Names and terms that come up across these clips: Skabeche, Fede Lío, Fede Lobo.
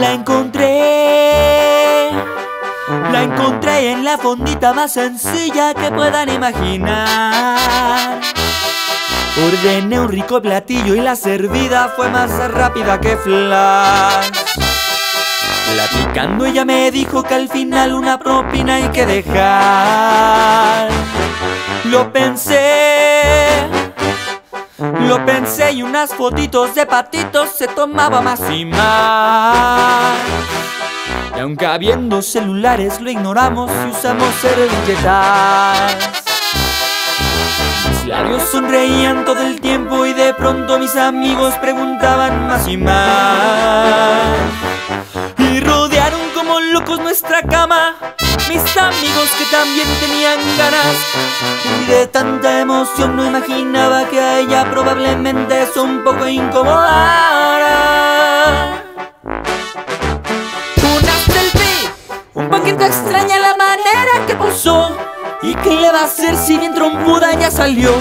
La encontré en la fondita más sencilla que puedan imaginar. Ordené un rico platillo y la servida fue más rápida que flash. Platicando ella me dijo que al final una propina hay que dejar. Lo pensé y unas fotitos de patitos se tomaba más y más. Y aunque habiendo celulares lo ignoramos y usamos servilletas. Mis labios sonreían todo el tiempo y de pronto mis amigos preguntaban más y más. Y rodearon como locos nuestra cama mis amigos que también tenían ganas. Y de tanta emoción no imaginaba que a ella probablemente eso un poco incomodara. Un poquito extraña la manera que posó. ¿Y qué le va a hacer si bien trompuda ya salió?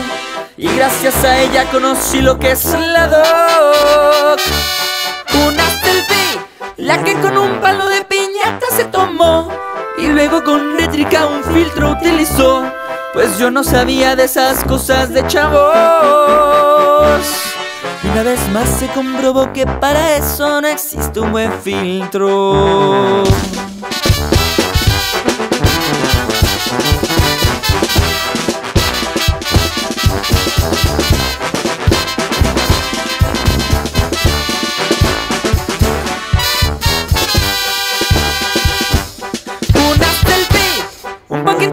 Y gracias a ella conocí lo que es la doc. Una selfie, la que con un palo de piñata se tomó y luego con rétrica un filtro utilizó. Pues yo no sabía de esas cosas de chavos. Y una vez más se comprobó que para eso no existe un buen filtro.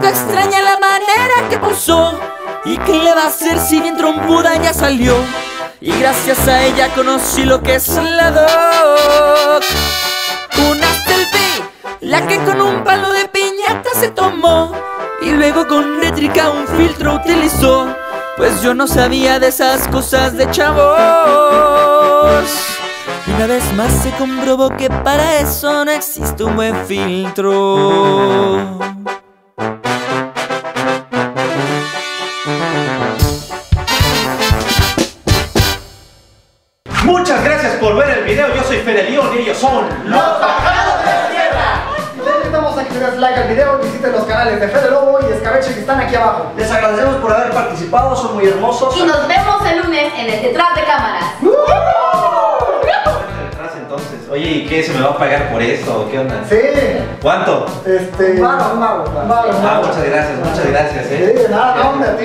Extraña la manera que posó. ¿Y qué le va a hacer si bien trompuda ya salió? Y gracias a ella conocí lo que es la doc. Una selfie, la que con un palo de piñata se tomó y luego con rétrica un filtro utilizó. Pues yo no sabía de esas cosas de chavos. Y una vez más se comprobó que para eso no existe un buen filtro. Muchas gracias por ver el video, yo soy Fede Lío y ellos son los bajados de la tierra. Les invitamos a que les des like al video y visiten los canales de Fede Lobo y Escabeche que están aquí abajo. Les agradecemos por haber participado, son muy hermosos. Y nos vemos el lunes en el Detrás de Cámaras. Detrás entonces. Oye, ¿y qué? ¿Se me va a pagar por eso? ¿Qué onda? Sí. ¿Cuánto? Un mago. Ah, muchas gracias, ¿eh? Sí, de nada, hombre.